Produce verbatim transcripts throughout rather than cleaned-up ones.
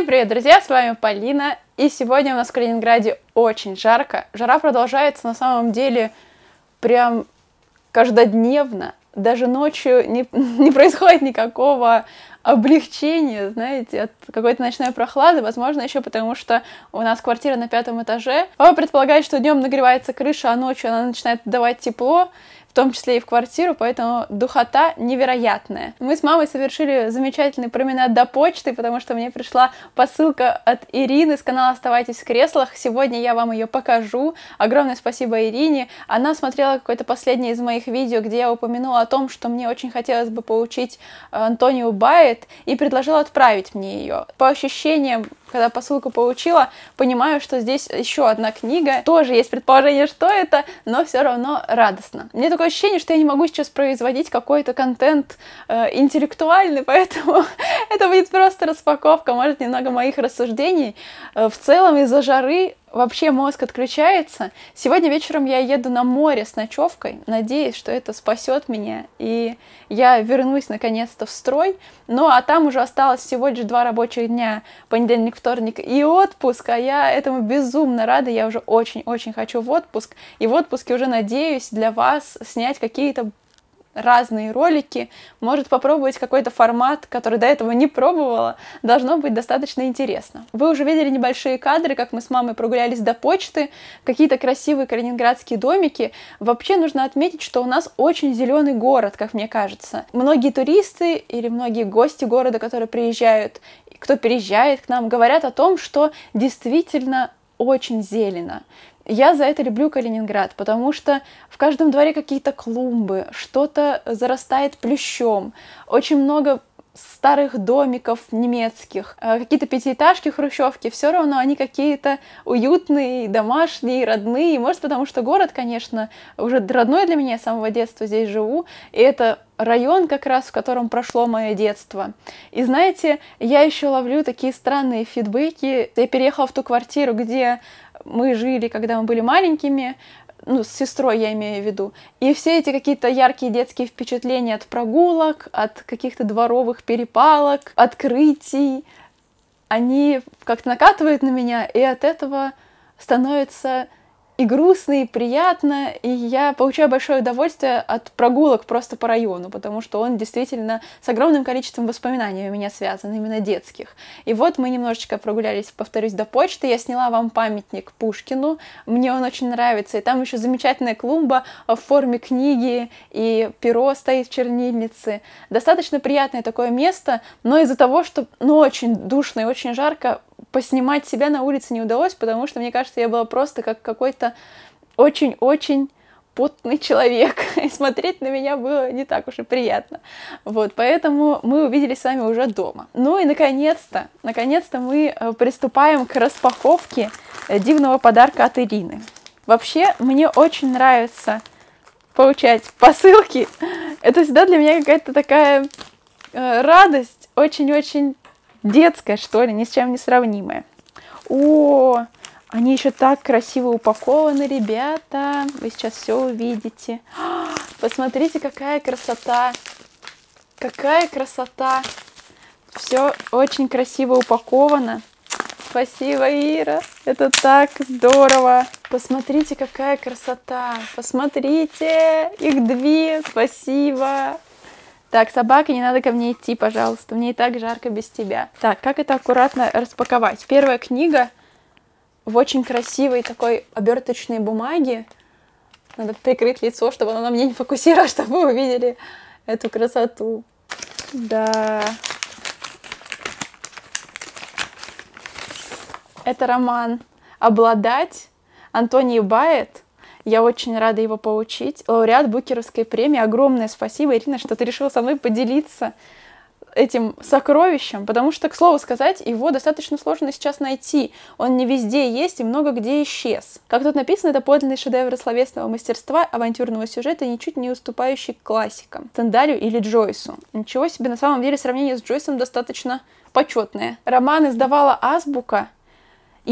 Всем привет, друзья, с вами Полина, и сегодня у нас в Калининграде очень жарко. Жара продолжается на самом деле прям каждодневно, даже ночью не, не происходит никакого облегчения, знаете, от какой-то ночной прохлады, возможно, еще потому что у нас квартира на пятом этаже. Папа предполагает, что днем нагревается крыша, а ночью она начинает давать тепло, в том числе и в квартиру, поэтому духота невероятная. Мы с мамой совершили замечательный променад до почты, потому что мне пришла посылка от Ирины с канала «Оставайтесь в креслах». Сегодня я вам ее покажу. Огромное спасибо Ирине. Она смотрела какое-то последнее из моих видео, где я упомянула о том, что мне очень хотелось бы получить Антонию Байетт, и предложила отправить мне ее. По ощущениям, когда посылку получила, понимаю, что здесь еще одна книга. Тоже есть предположение, что это, но все равно радостно. Мне такое ощущение, что я не могу сейчас производить какой-то контент э, интеллектуальный, поэтому это будет просто распаковка, может, немного моих рассуждений. Э, в целом из-за жары вообще мозг отключается. Сегодня вечером я еду на море с ночевкой, надеюсь, что это спасет меня, и я вернусь наконец-то в строй. Ну, а там уже осталось всего лишь два рабочих дня, понедельник, вторник и отпуск, а я этому безумно рада, я уже очень-очень хочу в отпуск, и в отпуске уже надеюсь для вас снять какие-то разные ролики, может попробовать какой-то формат, который до этого не пробовала, должно быть достаточно интересно. Вы уже видели небольшие кадры, как мы с мамой прогулялись до почты, какие-то красивые калининградские домики. Вообще нужно отметить, что у нас очень зеленый город, как мне кажется. Многие туристы или многие гости города, которые приезжают, кто переезжает к нам, говорят о том, что действительно очень зелено. Я за это люблю Калининград, потому что в каждом дворе какие-то клумбы, что-то зарастает плющом, очень много старых домиков немецких, какие-то пятиэтажки, хрущевки, все равно они какие-то уютные, домашние, родные. Может, потому что город, конечно, уже родной для меня, я с самого детства здесь живу, и это район как раз, в котором прошло мое детство. И знаете, я еще ловлю такие странные фидбэки. Я переехала в ту квартиру, где мы жили, когда мы были маленькими, ну, с сестрой я имею в виду, и все эти какие-то яркие детские впечатления от прогулок, от каких-то дворовых перепалок, открытий, они как-то накатывают на меня, и от этого становится и грустно, и приятно, и я получаю большое удовольствие от прогулок просто по району, потому что он действительно с огромным количеством воспоминаний у меня связан, именно детских. И вот мы немножечко прогулялись, повторюсь, до почты, я сняла вам памятник Пушкину, мне он очень нравится, и там еще замечательная клумба в форме книги, и перо стоит в чернильнице. Достаточно приятное такое место, но из-за того, что ну, очень душно и очень жарко, поснимать себя на улице не удалось, потому что, мне кажется, я была просто как какой-то очень-очень потный человек, и смотреть на меня было не так уж и приятно. Вот, поэтому мы увиделись с вами уже дома. Ну и, наконец-то, наконец-то мы приступаем к распаковке дивного подарка от Ирины. Вообще, мне очень нравится получать посылки. Это всегда для меня какая-то такая радость, очень-очень детская, что ли, ни с чем не сравнимая. О, они еще так красиво упакованы, ребята. Вы сейчас все увидите. О, посмотрите, какая красота. Какая красота. Все очень красиво упаковано. Спасибо, Ира. Это так здорово. Посмотрите, какая красота. Посмотрите. Их две. Спасибо. Так, собака, не надо ко мне идти, пожалуйста, мне и так жарко без тебя. Так, как это аккуратно распаковать? Первая книга в очень красивой такой оберточной бумаге. Надо прикрыть лицо, чтобы она на мне не фокусировалась, чтобы вы увидели эту красоту. Да. Это роман «Обладать» Антонии Байетт. Я очень рада его получить. Лауреат Букеровской премии. Огромное спасибо, Ирина, что ты решила со мной поделиться этим сокровищем, потому что, к слову сказать, его достаточно сложно сейчас найти. Он не везде есть и много где исчез. Как тут написано, это подлинный шедевр словесного мастерства, авантюрного сюжета, ничуть не уступающий классикам, Стендалю или Джойсу. Ничего себе, на самом деле сравнение с Джойсом достаточно почетное. Роман издавала Азбука.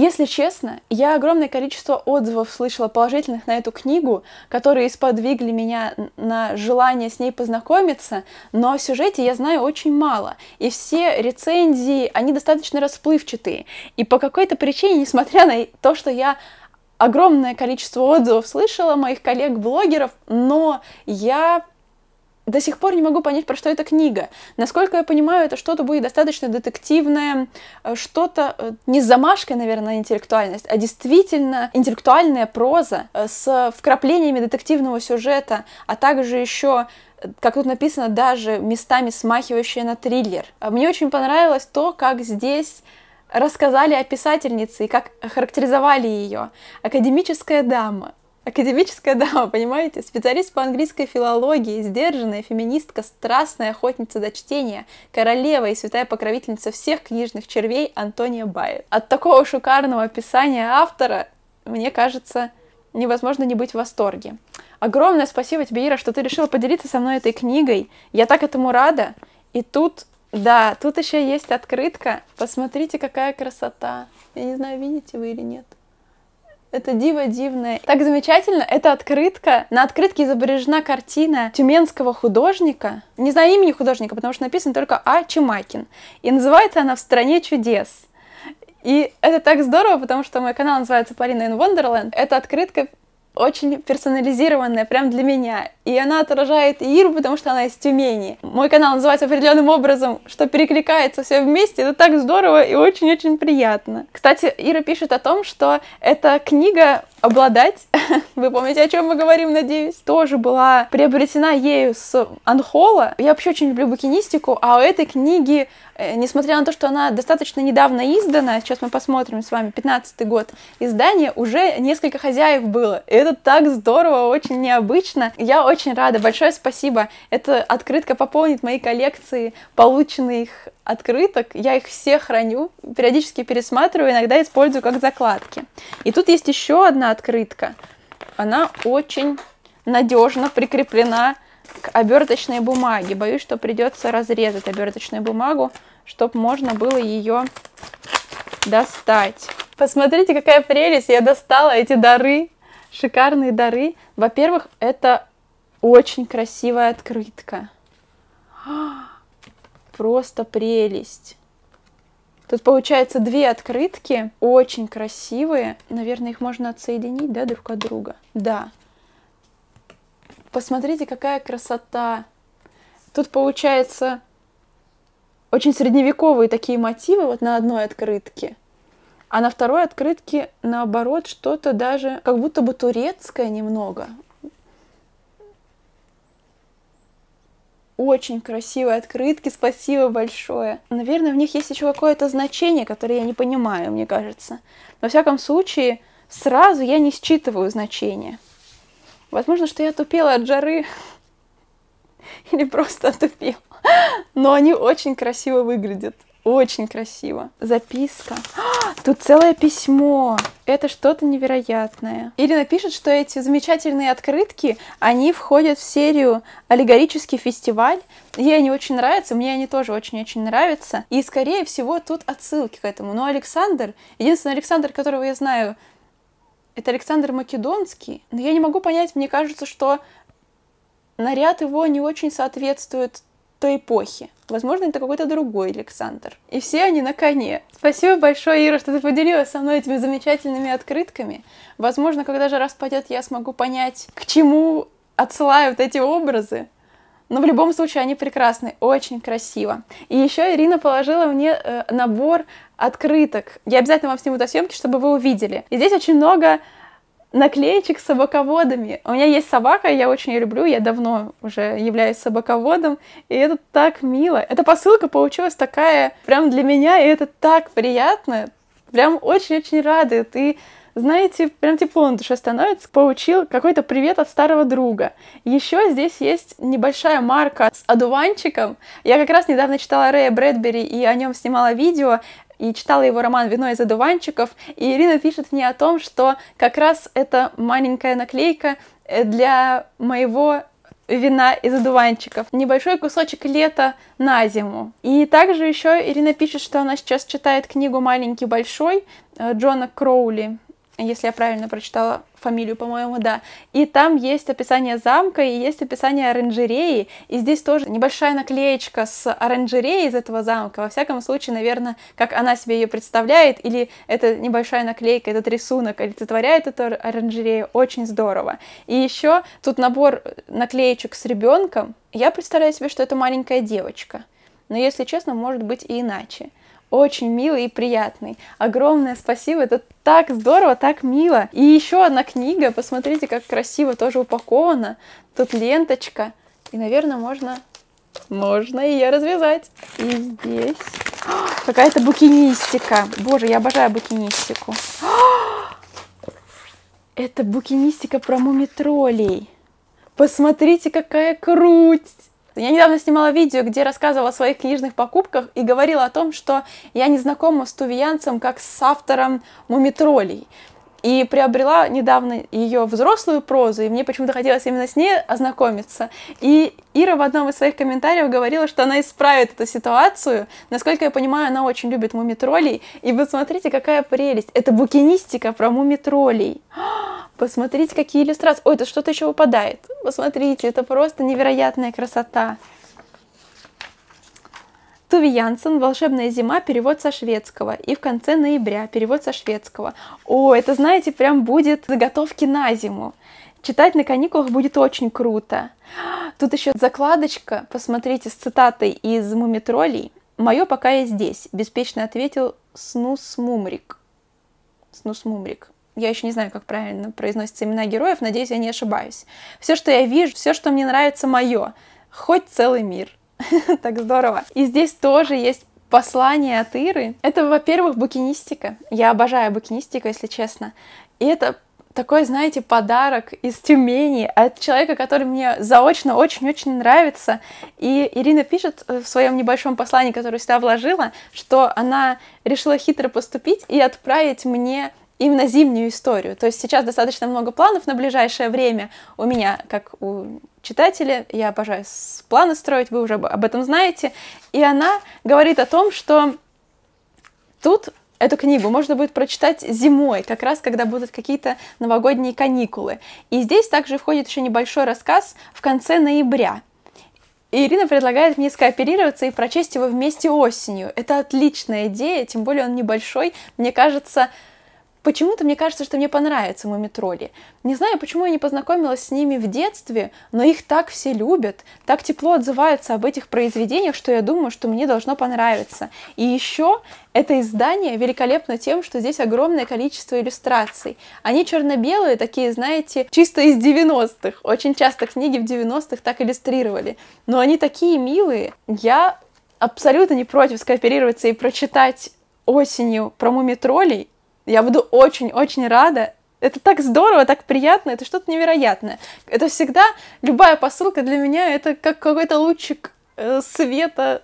Если честно, я огромное количество отзывов слышала положительных на эту книгу, которые сподвигли меня на желание с ней познакомиться, но о сюжете я знаю очень мало, и все рецензии, они достаточно расплывчатые, и по какой-то причине, несмотря на то, что я огромное количество отзывов слышала моих коллег-блогеров, но я до сих пор не могу понять, про что эта книга. Насколько я понимаю, это что-то будет достаточно детективное, что-то не с замашкой, наверное, на интеллектуальность, а действительно интеллектуальная проза с вкраплениями детективного сюжета, а также еще, как тут написано, даже местами смахивающая на триллер. Мне очень понравилось то, как здесь рассказали о писательнице и как характеризовали ее. Академическая дама. Академическая дама, понимаете? Специалист по английской филологии, сдержанная феминистка, страстная охотница до чтения, королева и святая покровительница всех книжных червей Антония Байетт. От такого шикарного описания автора, мне кажется, невозможно не быть в восторге. Огромное спасибо тебе, Ира, что ты решила поделиться со мной этой книгой. Я так этому рада. И тут, да, тут еще есть открытка. Посмотрите, какая красота. Я не знаю, видите вы или нет. Это диво дивное. Так замечательно, это открытка. На открытке изображена картина тюменского художника. Не знаю имени художника, потому что написано только А. Чумакин. И называется она «В стране чудес». И это так здорово, потому что мой канал называется Polina in Wonderland. Эта открытка очень персонализированная, прям для меня. И она отражает Иру, потому что она из Тюмени. Мой канал называется определенным образом, что перекликается все вместе. Это так здорово и очень-очень приятно. Кстати, Ира пишет о том, что эта книга «Обладать», вы помните, о чем мы говорим, надеюсь, тоже была приобретена ею с Анхола. Я вообще очень люблю букинистику, а у этой книги, несмотря на то, что она достаточно недавно издана, сейчас мы посмотрим с вами, пятнадцатый год издания, уже несколько хозяев было. И это так здорово, очень необычно. Я очень рада, большое спасибо. Эта открытка пополнит мои коллекции полученных открыток. Я их все храню, периодически пересматриваю, иногда использую как закладки. И тут есть еще одна открытка. Она очень надежно прикреплена к оберточной бумаге. Боюсь, что придется разрезать оберточную бумагу, чтобы можно было ее достать. Посмотрите, какая прелесть! Я достала эти дары. Шикарные дары. Во-первых, это очень красивая открытка. Просто прелесть. Тут получается две открытки, очень красивые. Наверное, их можно отсоединить, да, друг от друга? Да. Посмотрите, какая красота. Тут получается очень средневековые такие мотивы вот на одной открытке. А на второй открытке, наоборот, что-то даже как будто бы турецкое немного. Очень красивые открытки, спасибо большое. Наверное, в них есть еще какое-то значение, которое я не понимаю, мне кажется. Но, во всяком случае, сразу я не считываю значение. Возможно, что я тупела от жары. Или просто тупела. Но они очень красиво выглядят. Очень красиво. Записка. А, тут целое письмо. Это что-то невероятное. Ирина пишет, что эти замечательные открытки, они входят в серию «Аллегорический фестиваль». Ей они очень нравятся, мне они тоже очень-очень нравятся. И, скорее всего, тут отсылки к этому. Но Александр, единственный Александр, которого я знаю, это Александр Македонский. Но я не могу понять, мне кажется, что наряд его не очень соответствует той эпохи. Возможно, это какой-то другой Александр. И все они на коне. Спасибо большое, Ира, что ты поделилась со мной этими замечательными открытками. Возможно, когда же распадет, я смогу понять, к чему отсылают эти образы. Но в любом случае они прекрасны, очень красиво. И еще Ирина положила мне э, набор открыток. Я обязательно вам сниму до съемки, чтобы вы увидели. И здесь очень много наклеечек с собаководами. У меня есть собака, я очень ее люблю, я давно уже являюсь собаководом, и это так мило. Эта посылка получилась такая прям для меня, и это так приятно, прям очень-очень радует, и, знаете, прям тепло на душе становится. Получил какой-то привет от старого друга. Еще здесь есть небольшая марка с одуванчиком. Я как раз недавно читала Рэя Брэдбери, и о нем снимала видео, и читала его роман «Вино из одуванчиков», и Ирина пишет мне о том, что как раз эта маленькая наклейка для моего вина из одуванчиков. Небольшой кусочек лета на зиму. И также еще Ирина пишет, что она сейчас читает книгу «Маленький, большой» Джона Кроули, если я правильно прочитала фамилию, по-моему, да. И там есть описание замка, и есть описание оранжереи, и здесь тоже небольшая наклеечка с оранжереей из этого замка. Во всяком случае, наверное, как она себе ее представляет, или эта небольшая наклейка, этот рисунок олицетворяет эту оранжерею, очень здорово. И еще тут набор наклеечек с ребенком. Я представляю себе, что это маленькая девочка, но, если честно, может быть и иначе. Очень милый и приятный. Огромное спасибо, это так здорово, так мило. И еще одна книга, посмотрите, как красиво тоже упакована. Тут ленточка, и, наверное, можно, можно ее развязать. И здесь какая-то букинистика. Боже, я обожаю букинистику. Это букинистика про муми-троллей. Посмотрите, какая круть! Я недавно снимала видео, где рассказывала о своих книжных покупках и говорила о том, что я не знакома с Туве Янссон как с автором муми-троллей. И приобрела недавно ее взрослую прозу, и мне почему-то хотелось именно с ней ознакомиться. И Ира в одном из своих комментариев говорила, что она исправит эту ситуацию. Насколько я понимаю, она очень любит муми-троллей. И вы смотрите, какая прелесть. Это букинистика про муми-троллей. Посмотрите, какие иллюстрации. Ой, тут что-то еще выпадает. Посмотрите, это просто невероятная красота. Туве Янссон, «Волшебная зима», перевод со шведского. И «В конце ноября», перевод со шведского. О, это, знаете, прям будет заготовки на зиму. Читать на каникулах будет очень круто. Тут еще закладочка, посмотрите, с цитатой из «Муми-троллей». «Мое пока я здесь», — беспечно ответил Снус Мумрик. Снус Мумрик. Я еще не знаю, как правильно произносятся имена героев, надеюсь, я не ошибаюсь. «Все, что я вижу, все, что мне нравится, мое. Хоть целый мир». Так здорово. И здесь тоже есть послание от Иры. Это, во-первых, букинистика. Я обожаю букинистику, если честно. И это такой, знаете, подарок из Тюмени от человека, который мне заочно очень-очень нравится. И Ирина пишет в своем небольшом послании, которое сюда вложила, что она решила хитро поступить и отправить мне именно зимнюю историю. То есть сейчас достаточно много планов на ближайшее время. У меня, как у читателя, я обожаю планы строить, вы уже об этом знаете. И она говорит о том, что тут эту книгу можно будет прочитать зимой, как раз когда будут какие-то новогодние каникулы. И здесь также входит еще небольшой рассказ «В конце ноября». И Ирина предлагает мне скооперироваться и прочесть его вместе осенью. Это отличная идея, тем более он небольшой, мне кажется. Почему-то мне кажется, что мне понравятся муми-тролли. Не знаю, почему я не познакомилась с ними в детстве, но их так все любят, так тепло отзываются об этих произведениях, что я думаю, что мне должно понравиться. И еще это издание великолепно тем, что здесь огромное количество иллюстраций. Они черно-белые, такие, знаете, чисто из девяностых. Очень часто книги в девяностых так иллюстрировали. Но они такие милые. Я абсолютно не против скооперироваться и прочитать осенью про муми-троллей. Я буду очень-очень рада. Это так здорово, так приятно, это что-то невероятное. Это всегда, любая посылка для меня, это как какой-то лучик э, света,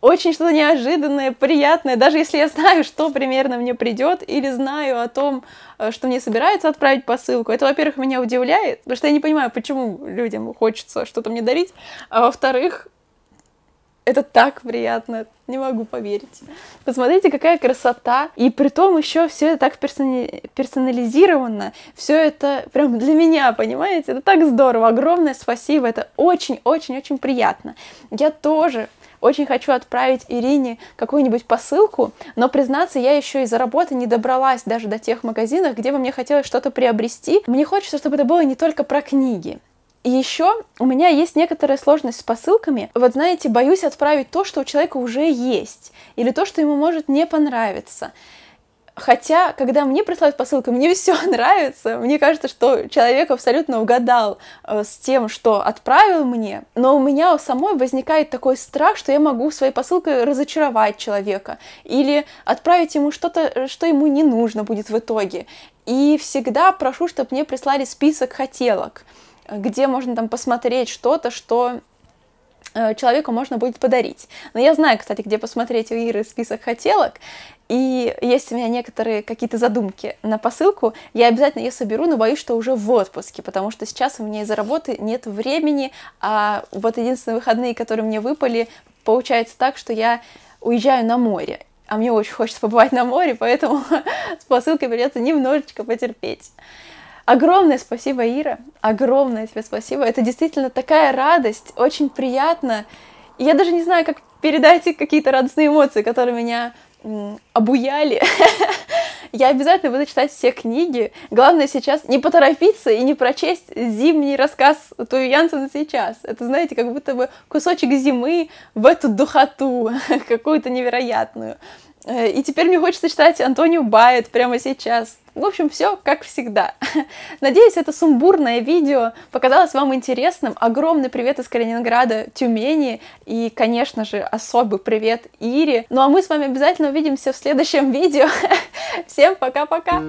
очень что-то неожиданное, приятное. Даже если я знаю, что примерно мне придет, или знаю о том, что мне собираются отправить посылку, это, во-первых, меня удивляет, потому что я не понимаю, почему людям хочется что-то мне дарить, а во-вторых, это так приятно, не могу поверить. Посмотрите, какая красота. И притом еще все это так персонализировано. Все это прям для меня, понимаете? Это так здорово. Огромное спасибо. Это очень-очень-очень приятно. Я тоже очень хочу отправить Ирине какую-нибудь посылку, но, признаться, я еще из-за работы не добралась даже до тех магазинов, где бы мне хотелось что-то приобрести. Мне хочется, чтобы это было не только про книги. И еще у меня есть некоторая сложность с посылками. Вот знаете, боюсь отправить то, что у человека уже есть, или то, что ему может не понравиться. Хотя, когда мне присылают посылку, мне все нравится. Мне кажется, что человек абсолютно угадал э, с тем, что отправил мне. Но у меня у самой возникает такой страх, что я могу своей посылкой разочаровать человека. Или отправить ему что-то, что ему не нужно будет в итоге. И всегда прошу, чтобы мне прислали список хотелок, где можно там посмотреть что-то, что человеку можно будет подарить. Но я знаю, кстати, где посмотреть у Иры список хотелок, И есть у меня некоторые какие-то задумки на посылку, я обязательно ее соберу, но боюсь, что уже в отпуске, потому что сейчас у меня из-за работы нет времени, а вот единственные выходные, которые мне выпали, получается так, что я уезжаю на море, а мне очень хочется побывать на море, поэтому с посылкой придется немножечко потерпеть. Огромное спасибо, Ира, огромное тебе спасибо, это действительно такая радость, очень приятно, и я даже не знаю, как передать какие-то радостные эмоции, которые меня... обуяли. Я обязательно буду читать все книги. Главное сейчас не поторопиться и не прочесть зимний рассказ Туве Янссона сейчас. Это, знаете, как будто бы кусочек зимы в эту духоту, какую-то невероятную. И теперь мне хочется читать Антонию Байетт прямо сейчас. В общем, все как всегда. Надеюсь, это сумбурное видео показалось вам интересным. Огромный привет из Калининграда, Тюмени. И, конечно же, особый привет Ире. Ну а мы с вами обязательно увидимся в следующем видео. Всем пока-пока!